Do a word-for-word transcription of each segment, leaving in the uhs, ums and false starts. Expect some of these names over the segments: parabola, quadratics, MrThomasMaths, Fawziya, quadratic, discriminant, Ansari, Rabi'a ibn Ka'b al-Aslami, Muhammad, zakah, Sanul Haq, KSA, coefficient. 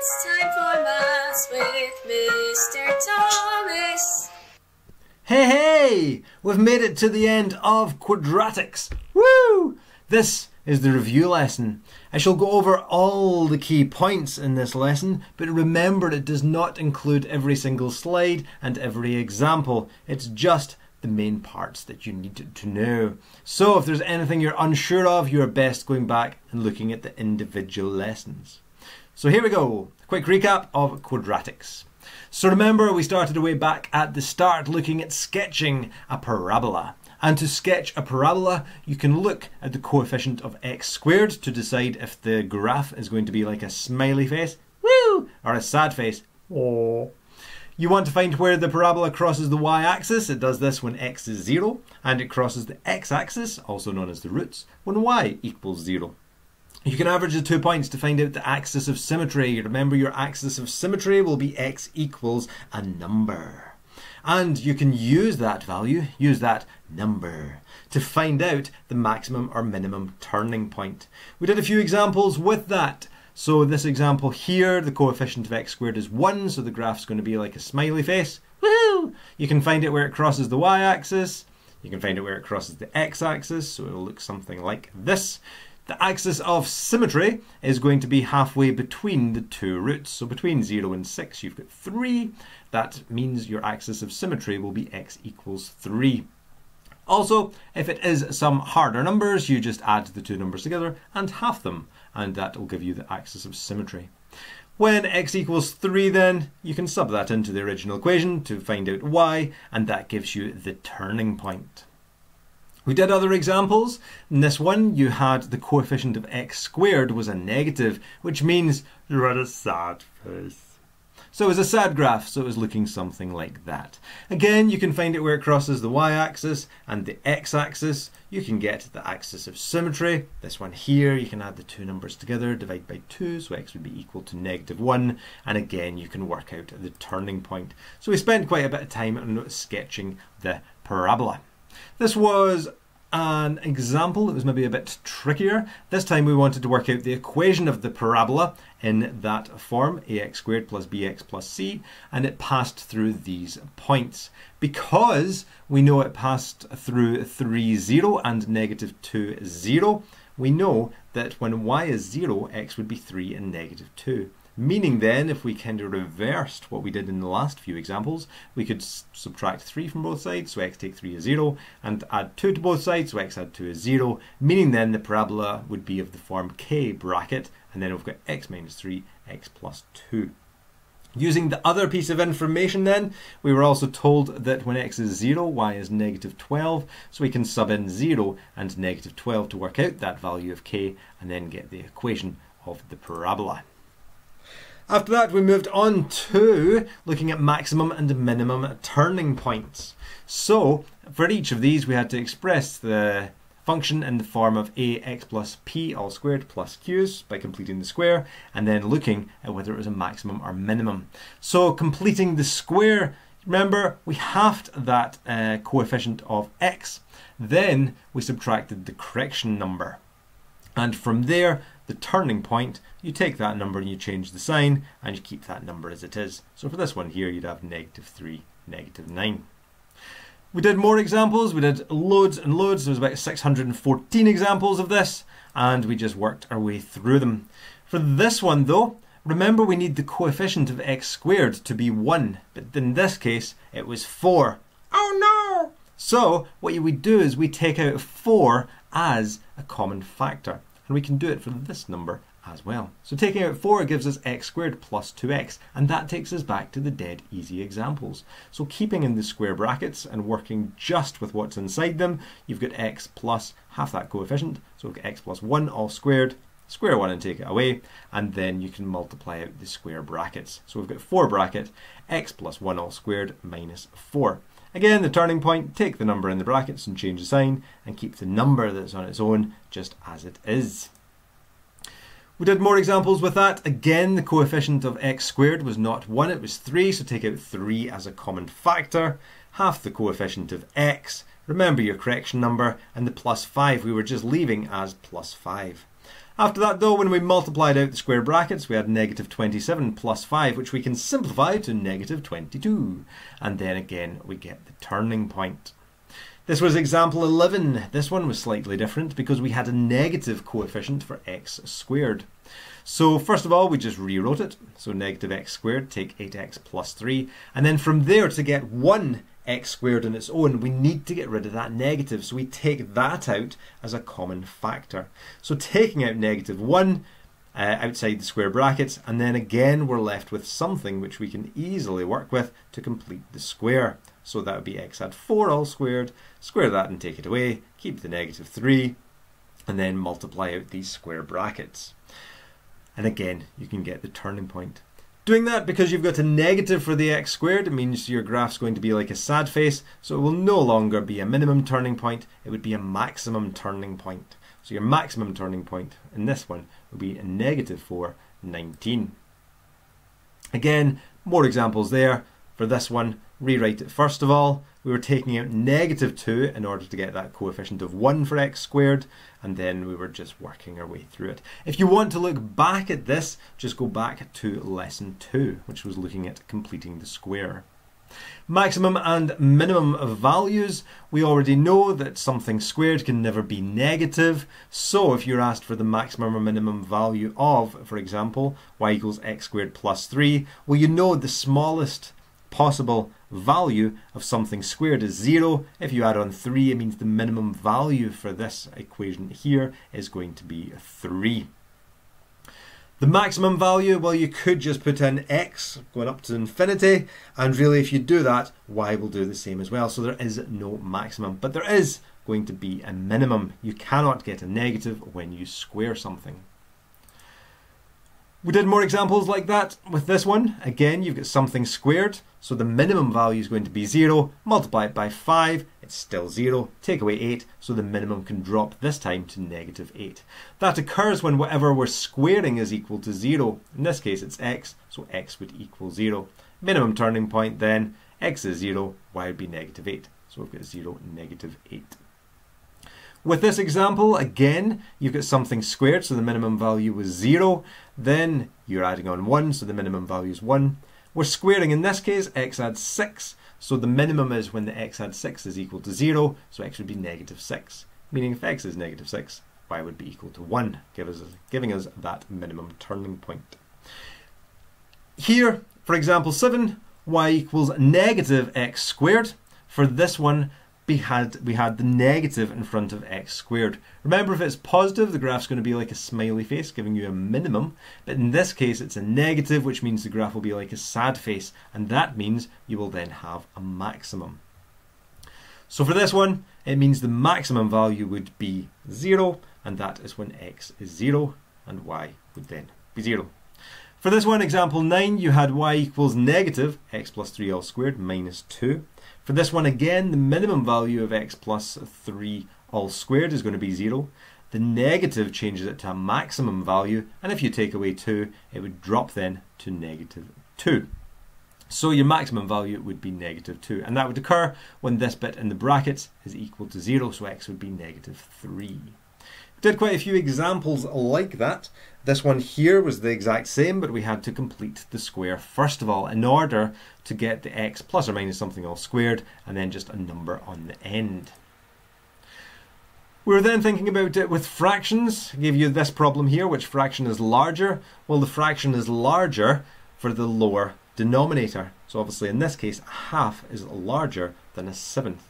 It's time for Maths with Mister Thomas. Hey, hey! We've made it to the end of quadratics. Woo! This is the review lesson. I shall go over all the key points in this lesson, but remember it does not include every single slide and every example. It's just the main parts that you need to know. So if there's anything you're unsure of, you're best going back and looking at the individual lessons. So here we go, a quick recap of quadratics. So remember, we started way back at the start looking at sketching a parabola. And to sketch a parabola, you can look at the coefficient of x squared to decide if the graph is going to be like a smiley face, woo, or a sad face, aww. You want to find where the parabola crosses the y-axis. It does this when x is zero, and it crosses the x-axis, also known as the roots, when y equals zero. You can average the two points to find out the axis of symmetry. Remember, your axis of symmetry will be x equals a number. And you can use that value, use that number, to find out the maximum or minimum turning point. We did a few examples with that. So this example here, the coefficient of x squared is one, so the graph's going to be like a smiley face. Woohoo! You can find it where it crosses the y-axis. You can find it where it crosses the x-axis, so it'll look something like this. The axis of symmetry is going to be halfway between the two roots. So between zero and six, you've got three. That means your axis of symmetry will be x equals three. Also, if it is some harder numbers, you just add the two numbers together and half them, and that will give you the axis of symmetry. When x equals three, then, you can sub that into the original equation to find out y, and that gives you the turning point. We did other examples. In this one, you had the coefficient of x squared was a negative, which means you had a sad face. So it was a sad graph, so it was looking something like that. Again, you can find it where it crosses the y-axis and the x-axis. You can get the axis of symmetry. This one here, you can add the two numbers together, divide by two, so x would be equal to negative one. And again, you can work out the turning point. So we spent quite a bit of time on sketching the parabola. This was an example that was maybe a bit trickier. This time we wanted to work out the equation of the parabola in that form, ax squared plus bx plus c, and it passed through these points. Because we know it passed through three, zero and negative two, zero, we know that when y is zero, x would be three and negative two. Meaning then, if we kind of reversed what we did in the last few examples, we could subtract three from both sides, so x take three is zero, and add two to both sides, so x add two is zero, meaning then the parabola would be of the form k bracket, and then we've got x minus three, x plus two. Using the other piece of information then, we were also told that when x is zero, y is negative twelve, so we can sub in zero and negative twelve to work out that value of k, and then get the equation of the parabola. After that, we moved on to looking at maximum and minimum turning points. So for each of these, we had to express the function in the form of ax plus p all squared plus q's by completing the square, and then looking at whether it was a maximum or minimum. So completing the square, remember, we halved that uh, coefficient of x, then we subtracted the correction number. And from there, the turning point, you take that number and you change the sign and you keep that number as it is. So for this one here, you'd have negative three, negative nine. We did more examples. We did loads and loads. There was about six hundred fourteen examples of this, and we just worked our way through them. For this one though, remember we need the coefficient of x squared to be one, but in this case, it was four. Oh no! So what we do is we take out four as a common factor. And we can do it for this number as well. So taking out four gives us x squared plus two x, and that takes us back to the dead easy examples. So keeping in the square brackets and working just with what's inside them, you've got x plus half that coefficient, so we've got x plus one all squared, square one and take it away, and then you can multiply out the square brackets. So we've got four bracket, x plus one all squared minus four. Again, the turning point, take the number in the brackets and change the sign and keep the number that's on its own just as it is. We did more examples with that. Again, the coefficient of x squared was not one, it was three, so take out three as a common factor. Half the coefficient of x, remember your correction number, and the plus five we were just leaving as plus five. After that though, when we multiplied out the square brackets, we had negative twenty-seven plus five, which we can simplify to negative twenty-two. And then again, we get the turning point. This was example eleven. This one was slightly different because we had a negative coefficient for x squared. So first of all, we just rewrote it. So negative x squared, take eight x plus three. And then from there, to get one x squared on its own, we need to get rid of that negative. So we take that out as a common factor. So taking out negative one uh, outside the square brackets, and then again, we're left with something which we can easily work with to complete the square. So that would be x had four all squared, square that and take it away, keep the negative three, and then multiply out these square brackets. And again, you can get the turning point. Doing that because you've got a negative for the x squared, it means your graph's going to be like a sad face, so it will no longer be a minimum turning point, it would be a maximum turning point. So your maximum turning point in this one would be a negative four, nineteen. Again, more examples there. For this one, rewrite it first of all. We were taking out negative two in order to get that coefficient of one for x squared, and then we were just working our way through it. If you want to look back at this, just go back to lesson two, which was looking at completing the square. Maximum and minimum of values. We already know that something squared can never be negative. So if you're asked for the maximum or minimum value of, for example, y equals x squared plus three, well, you know the smallest possible value of something squared is zero. If you add on three, it means the minimum value for this equation here is going to be three. The maximum value, well, you could just put in x going up to infinity, and really if you do that, y will do the same as well. So there is no maximum, but there is going to be a minimum. You cannot get a negative when you square something. We did more examples like that with this one. Again, you've got something squared, so the minimum value is going to be zero. Multiply it by five, it's still zero. Take away eight, so the minimum can drop this time to negative eight. That occurs when whatever we're squaring is equal to zero. In this case, it's x, so x would equal zero. Minimum turning point then, x is zero, y would be negative eight. So we've got zero, negative eight. With this example, again, you've got something squared, so the minimum value was zero. Then you're adding on one, so the minimum value is one. We're squaring, in this case, x adds six, so the minimum is when the x adds six is equal to zero, so x would be negative six, meaning if x is negative six, y would be equal to one, give us, giving us that minimum turning point. Here, for example seven, y equals negative x squared. For this one, We had, we had the negative in front of x squared. Remember, if it's positive, the graph's going to be like a smiley face, giving you a minimum. But in this case, it's a negative, which means the graph will be like a sad face. And that means you will then have a maximum. So for this one, it means the maximum value would be zero. And that is when x is zero and y would then be zero. For this one, example nine, you had y equals negative x plus three all squared minus two. For this one again, the minimum value of x plus three all squared is going to be zero. The negative changes it to a maximum value, and if you take away two, it would drop then to negative two. So your maximum value would be negative two, and that would occur when this bit in the brackets is equal to zero, so x would be negative three. Did quite a few examples like that. This one here was the exact same, but we had to complete the square first of all in order to get the x plus or minus something all squared, and then just a number on the end. We were then thinking about it with fractions. I gave you this problem here, which fraction is larger? Well, the fraction is larger for the lower denominator. So obviously in this case, a half is larger than a seventh.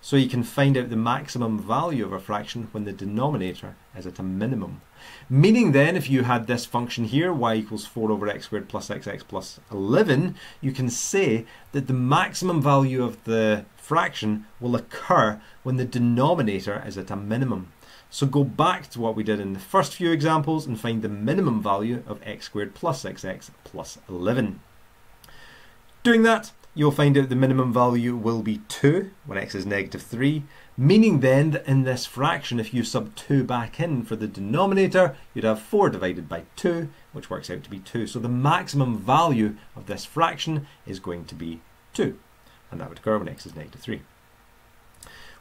So you can find out the maximum value of a fraction when the denominator is at a minimum. Meaning then, if you had this function here, y equals four over x squared plus xx plus eleven, you can say that the maximum value of the fraction will occur when the denominator is at a minimum. So go back to what we did in the first few examples and find the minimum value of x squared plus xx plus eleven. Doing that, you'll find out the minimum value will be two when x is negative three, meaning then that in this fraction, if you sub two back in for the denominator, you'd have four divided by two, which works out to be two. So the maximum value of this fraction is going to be two, and that would occur when x is negative three.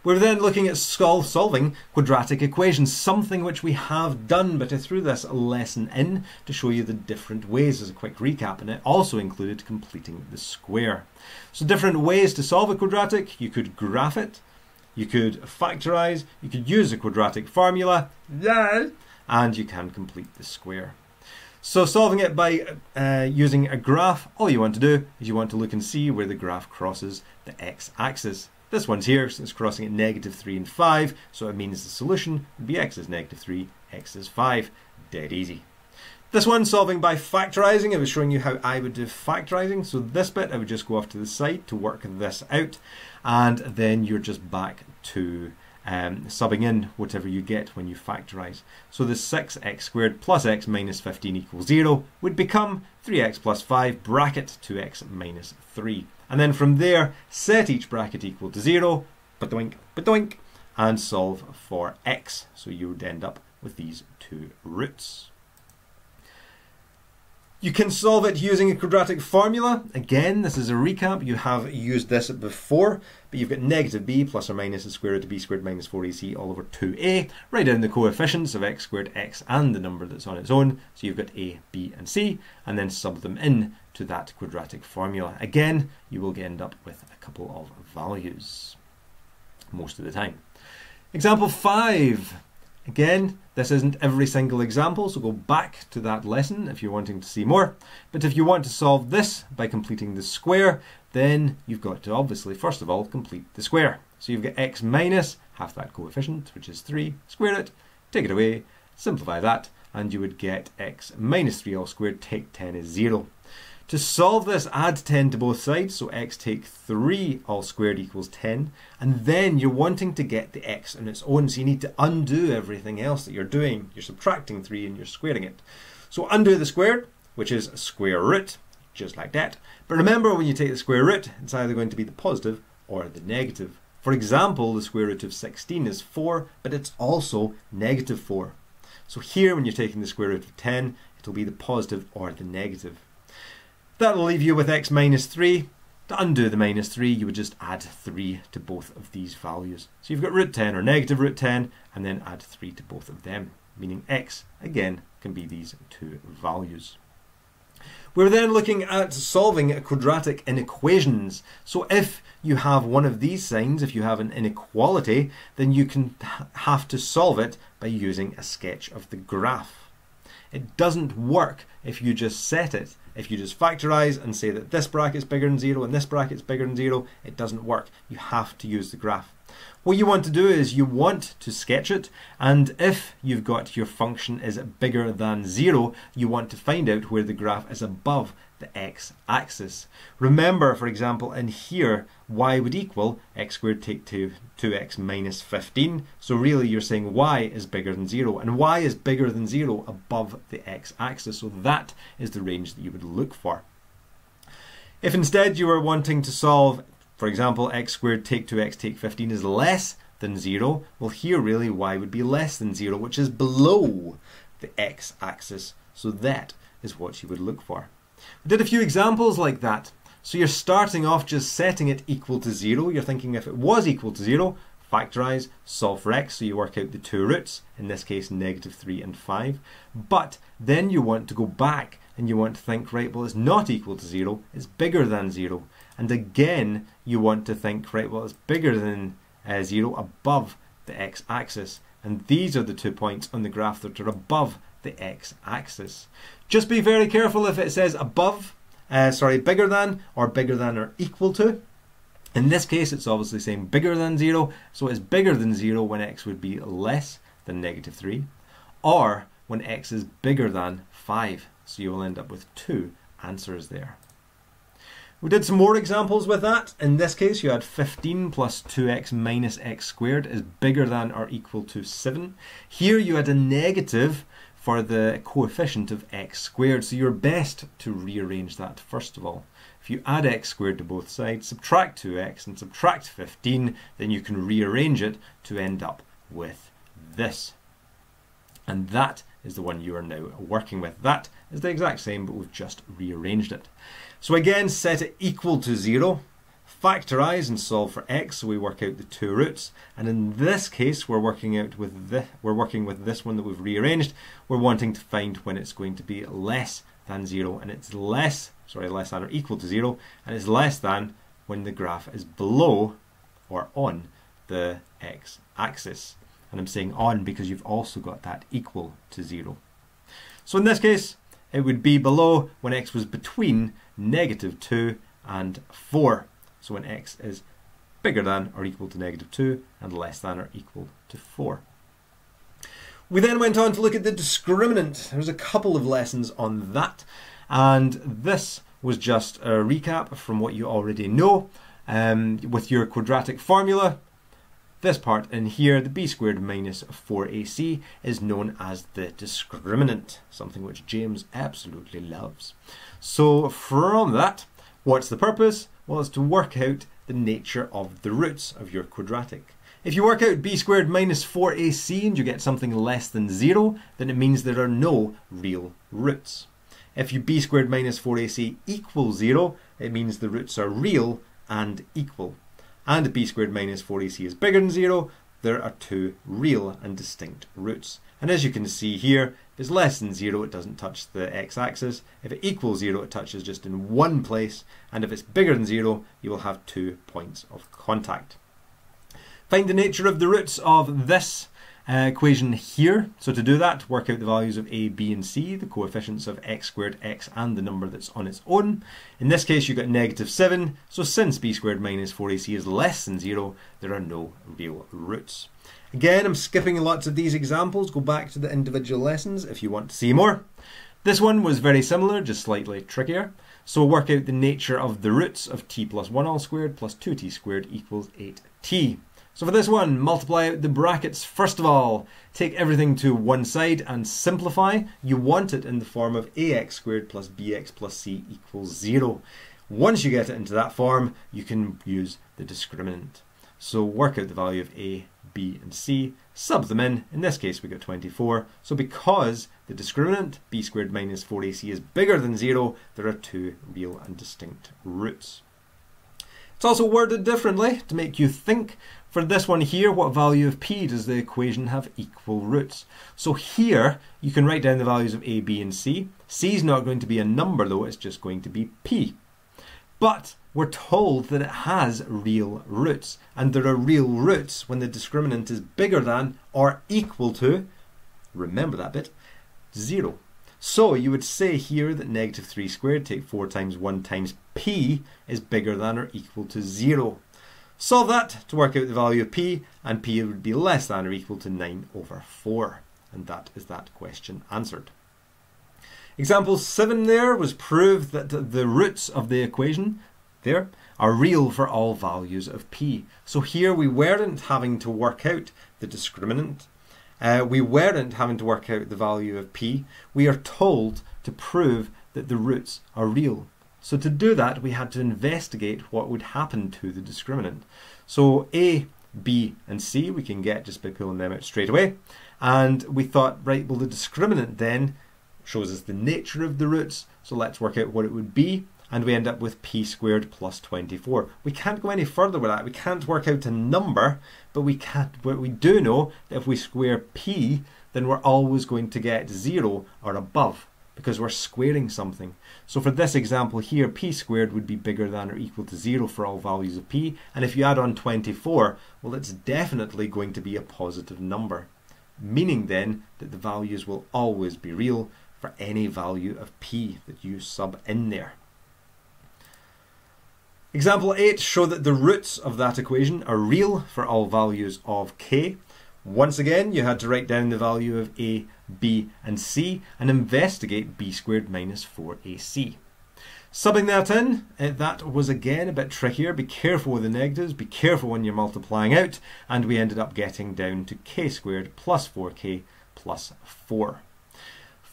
We're then looking at solving quadratic equations, something which we have done, but I threw this lesson in to show you the different ways as a quick recap, and it also included completing the square. So different ways to solve a quadratic: you could graph it, you could factorize, you could use a quadratic formula, yeah, and you can complete the square. So solving it by uh, using a graph, all you want to do is you want to look and see where the graph crosses the x-axis. This one's here, so it's crossing at negative three and five, so it means the solution would be x is negative three, x is five. Dead easy. This one, solving by factorising, I was showing you how I would do factorising, so this bit I would just go off to the side to work this out, and then you're just back to Um, subbing in whatever you get when you factorise. So the six x squared plus x minus fifteen equals zero would become three x plus five bracket two x minus three. And then from there, set each bracket equal to zero, ba-doink, ba-doink, and solve for x. So you would end up with these two roots. You can solve it using a quadratic formula. Again, this is a recap. You have used this before, but you've got negative b plus or minus the square root of b squared minus four a c all over two a. Write down the coefficients of x squared, x, and the number that's on its own. So you've got a, b, and c, and then sub them in to that quadratic formula. Again, you will end up with a couple of values most of the time. Example five. Again, this isn't every single example, so go back to that lesson if you're wanting to see more. But if you want to solve this by completing the square, then you've got to obviously, first of all, complete the square. So you've got x minus half that coefficient, which is three, square it, take it away, simplify that, and you would get x minus three all squared, take ten is zero. To solve this, add ten to both sides, so x take three all squared equals ten, and then you're wanting to get the x on its own, so you need to undo everything else that you're doing. You're subtracting three and you're squaring it. So undo the squared, which is a square root, just like that. But remember, when you take the square root, it's either going to be the positive or the negative. For example, the square root of sixteen is four, but it's also negative four. So here, when you're taking the square root of ten, it'll be the positive or the negative. That will leave you with x minus three. To undo the minus three, you would just add three to both of these values. So you've got root ten or negative root ten, and then add three to both of them, meaning x, again, can be these two values. We're then looking at solving quadratic inequations. So if you have one of these signs, if you have an inequality, then you can have to solve it by using a sketch of the graph. It doesn't work if you just set it. If you just factorize and say that this bracket's bigger than zero and this bracket's bigger than zero, it doesn't work. You have to use the graph. What you want to do is you want to sketch it, and if you've got your function is bigger than zero, you want to find out where the graph is above the x-axis. Remember, for example, in here, y would equal x squared take two, two x minus fifteen. So really you're saying y is bigger than zero, and y is bigger than zero above the x-axis. So that is the range that you would look for. If instead you were wanting to solve, for example, x squared take two x take fifteen is less than zero, well here really y would be less than zero, which is below the x-axis. So that is what you would look for. I did a few examples like that. So you're starting off just setting it equal to zero. You're thinking if it was equal to zero, factorise, solve for x, so you work out the two roots, in this case negative three and five. But then you want to go back and you want to think, right, well it's not equal to zero, it's bigger than zero. And again, you want to think, right, well it's bigger than uh, zero above the x-axis. And these are the two points on the graph that are above the x-axis. Just be very careful if it says above, uh, sorry, bigger than, or bigger than or equal to. In this case, it's obviously saying bigger than zero, so it's bigger than zero when x would be less than negative three, or when x is bigger than five, so you will end up with two answers there. We did some more examples with that. In this case, you had fifteen plus two x minus x squared is bigger than or equal to seven. Here you had a negative for the coefficient of x squared, so you're best to rearrange that first of all. If you add x squared to both sides, subtract two x and subtract fifteen, then you can rearrange it to end up with this. And that is the one you are now working with. That is the exact same, but we've just rearranged it. So again, set it equal to zero, factorize and solve for x, so we work out the two roots. And in this case, we're working out with the, we're working with this one that we've rearranged. We're wanting to find when it's going to be less than zero, and it's less, sorry, less than or equal to zero, and it's less than when the graph is below or on the x-axis. And I'm saying on because you've also got that equal to zero. So in this case, it would be below when x was between negative two and four. So when x is bigger than or equal to negative two and less than or equal to four. We then went on to look at the discriminant. There's a couple of lessons on that. And this was just a recap from what you already know um, with your quadratic formula. This part in here, the b squared minus four a c, is known as the discriminant, something which James absolutely loves. So from that, what's the purpose? Well, it's to work out the nature of the roots of your quadratic. If you work out b squared minus four a c and you get something less than zero, then it means there are no real roots. If you b squared minus four a c equals zero, it means the roots are real and equal. And b squared minus four a c is bigger than zero, there are two real and distinct roots. And as you can see here, if it's less than zero, it doesn't touch the x-axis. If it equals zero, it touches just in one place. And if it's bigger than zero, you will have two points of contact. Find the nature of the roots of this uh, equation here. So to do that, work out the values of a, b, and c, the coefficients of x squared, x, and the number that's on its own. In this case, you've got negative seven. So since b squared minus four a c is less than zero, there are no real roots. Again, I'm skipping lots of these examples. Go back to the individual lessons if you want to see more. This one was very similar, just slightly trickier. So work out the nature of the roots of t plus one all squared plus two t squared equals eight t. So for this one, multiply out the brackets first of all. Take everything to one side and simplify. You want it in the form of ax squared plus bx plus c equals zero. Once you get it into that form, you can use the discriminant. So work out the value of a, b, and c, sub them in. In this case, we got twenty-four. So because the discriminant, b squared minus four a c, is bigger than zero, there are two real and distinct roots. It's also worded differently to make you think. For this one here, what value of p does the equation have equal roots? So here, you can write down the values of a, b, and c. c is not going to be a number though, it's just going to be p. But we're told that it has real roots, and there are real roots when the discriminant is bigger than or equal to, remember that bit, zero. So you would say here that negative three squared, take four times one times p, is bigger than or equal to zero. Solve that to work out the value of p, and p would be less than or equal to nine over four. And that is that question answered. Example seven there was proved that the roots of the equation there are real for all values of p. So here we weren't having to work out the discriminant. Uh, we weren't having to work out the value of p. We are told to prove that the roots are real. So to do that, we had to investigate what would happen to the discriminant. So a, b, and c we can get just by pulling them out straight away. And we thought, right, well, the discriminant then shows us the nature of the roots. So let's work out what it would be. And we end up with p squared plus twenty-four. We can't go any further with that. We can't work out a number, but we, can't, but we do know that if we square p, then we're always going to get zero or above, because we're squaring something. So for this example here, p squared would be bigger than or equal to zero for all values of p. And if you add on twenty-four, well, it's definitely going to be a positive number, meaning then that the values will always be real for any value of p that you sub in there. Example eight show that the roots of that equation are real for all values of k. Once again, you had to write down the value of a, b, and c, and investigate b squared minus four a c. Subbing that in, that was again a bit trickier. Be careful with the negatives, be careful when you're multiplying out, and we ended up getting down to k squared plus four k plus four.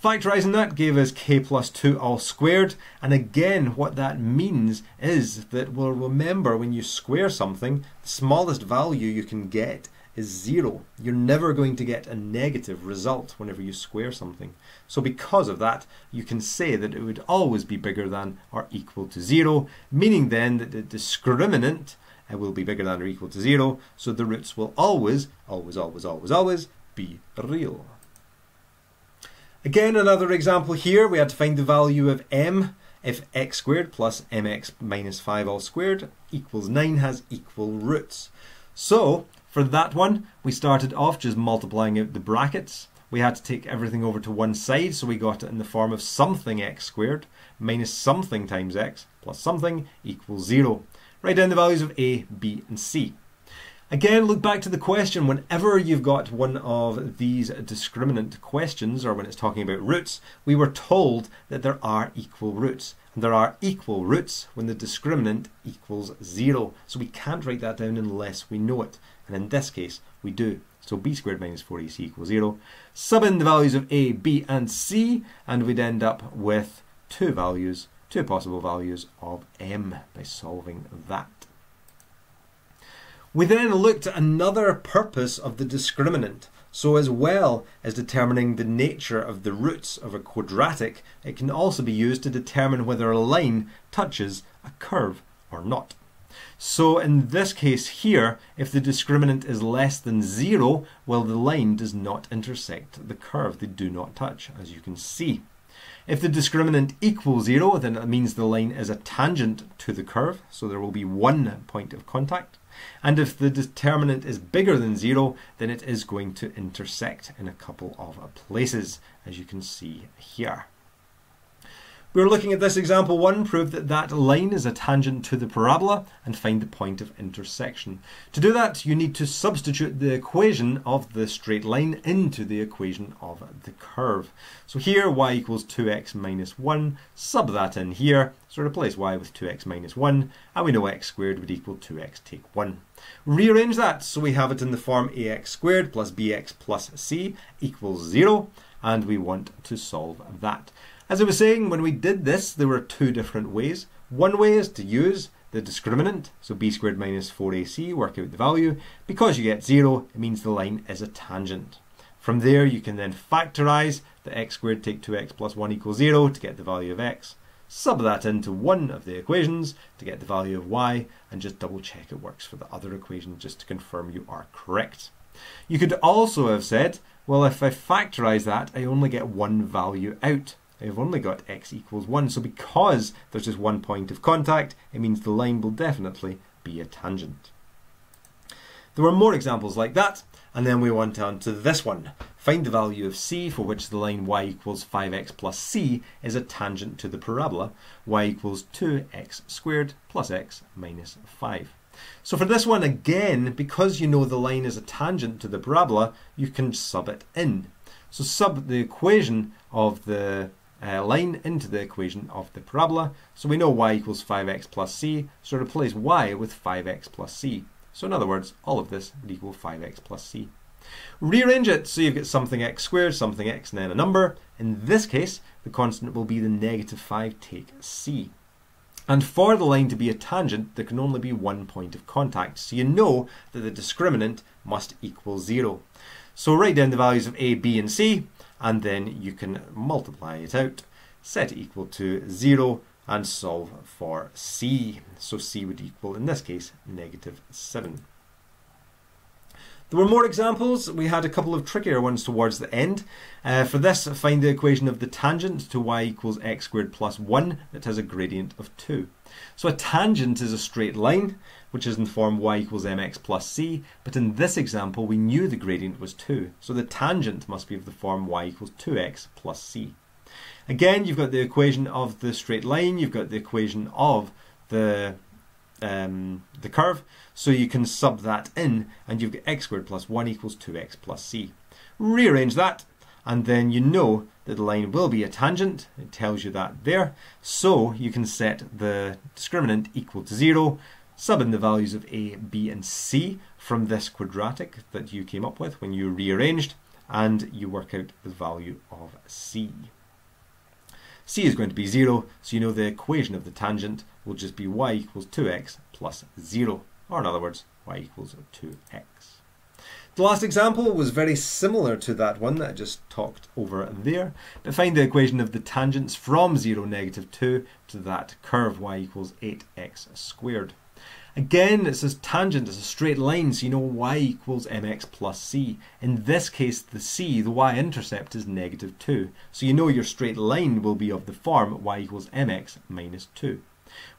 Factorising that gave us k plus two all squared, and again what that means is that, well, remember when you square something, the smallest value you can get is zero. You're never going to get a negative result whenever you square something. So because of that, you can say that it would always be bigger than or equal to zero, meaning then that the discriminant will be bigger than or equal to zero, so the roots will always, always, always, always, always be real. Again, another example here, we had to find the value of m if x squared plus mx minus five all squared equals nine has equal roots. So for that one, we started off just multiplying out the brackets. We had to take everything over to one side, so we got it in the form of something x squared minus something times x plus something equals zero. Write down the values of a, b, and c. Again, look back to the question. Whenever you've got one of these discriminant questions, or when it's talking about roots, we were told that there are equal roots. And there are equal roots when the discriminant equals zero. So we can't write that down unless we know it. And in this case, we do. So b squared minus four a c equals zero. Sub in the values of a, b, and c, and we'd end up with two values, two possible values of m by solving that. We then looked at another purpose of the discriminant. So as well as determining the nature of the roots of a quadratic, it can also be used to determine whether a line touches a curve or not. So in this case here, if the discriminant is less than zero, well, the line does not intersect the curve. They do not touch, as you can see. If the discriminant equals zero, then it means the line is a tangent to the curve, so there will be one point of contact. And if the determinant is bigger than zero, then it is going to intersect in a couple of places, as you can see here. We're looking at this example one, prove that that line is a tangent to the parabola and find the point of intersection. To do that, you need to substitute the equation of the straight line into the equation of the curve. So here, y equals two x minus one, sub that in here, so replace y with two x minus one, and we know x squared would equal two x take one. Rearrange that, so we have it in the form ax squared plus bx plus c equals zero, and we want to solve that. As I was saying, when we did this, there were two different ways. One way is to use the discriminant, so b squared minus four a c, work out the value. Because you get zero, it means the line is a tangent. From there, you can then factorize the x squared take two x plus one equals zero to get the value of x. Sub that into one of the equations to get the value of y, and just double check it works for the other equation just to confirm you are correct. You could also have said, well, if I factorize that, I only get one value out. I've only got x equals one, so because there's just one point of contact, it means the line will definitely be a tangent. There were more examples like that, and then we went on to this one. Find the value of c for which the line y equals five x plus c is a tangent to the parabola, y equals two x squared plus x minus five. So for this one again, because you know the line is a tangent to the parabola, you can sub it in. So sub the equation of the Uh, line into the equation of the parabola. So we know y equals five x plus c, so replace y with five x plus c. So in other words, all of this would equal five x plus c. Rearrange it so you get something x squared, something x, and then a number. In this case, the constant will be the negative five take c. And for the line to be a tangent, there can only be one point of contact. So you know that the discriminant must equal zero. So write down the values of a, b, and c, and then you can multiply it out, set it equal to zero, and solve for c. So c would equal, in this case, negative seven. There were more examples. We had a couple of trickier ones towards the end. Uh, for this, find the equation of the tangent to y equals x squared plus one that has a gradient of two. So a tangent is a straight line, which is in the form y equals mx plus c, but in this example we knew the gradient was two, so the tangent must be of the form y equals two x plus c. Again, you've got the equation of the straight line, you've got the equation of the, um, the curve, so you can sub that in, and you've got x squared plus one equals two x plus c. Rearrange that, and then you know that the line will be a tangent. It tells you that there, so you can set the discriminant equal to zero, sub in the values of a, b, and c from this quadratic that you came up with when you rearranged, and you work out the value of c. c is going to be zero, so you know the equation of the tangent will just be y equals two x plus zero, or in other words, y equals two x. The last example was very similar to that one that I just talked over there, but find the equation of the tangents from zero, negative two to that curve, y equals eight x squared. Again, it says tangent is a straight line, so you know y equals mx plus c. In this case, the c, the y-intercept, is negative two. So you know your straight line will be of the form y equals mx minus two.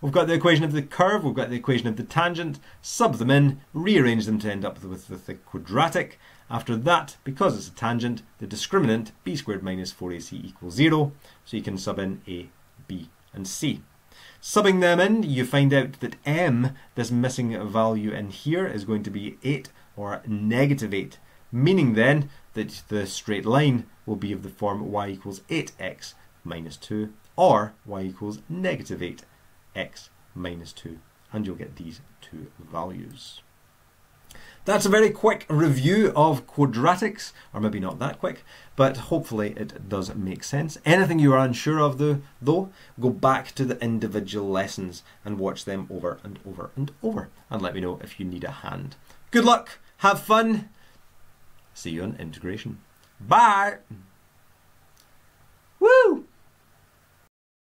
We've got the equation of the curve, we've got the equation of the tangent, sub them in, rearrange them to end up with the quadratic. After that, because it's a tangent, the discriminant, b squared minus four a c equals zero. So you can sub in a, b, and c. Subbing them in, you find out that m, this missing value in here, is going to be eight or negative eight, meaning then that the straight line will be of the form y equals eight x minus two or y equals negative eight x minus two, and you'll get these two values. That's a very quick review of quadratics, or maybe not that quick, but hopefully it does make sense. Anything you are unsure of though, though, go back to the individual lessons and watch them over and over and over, and let me know if you need a hand. Good luck, have fun, see you on integration. Bye!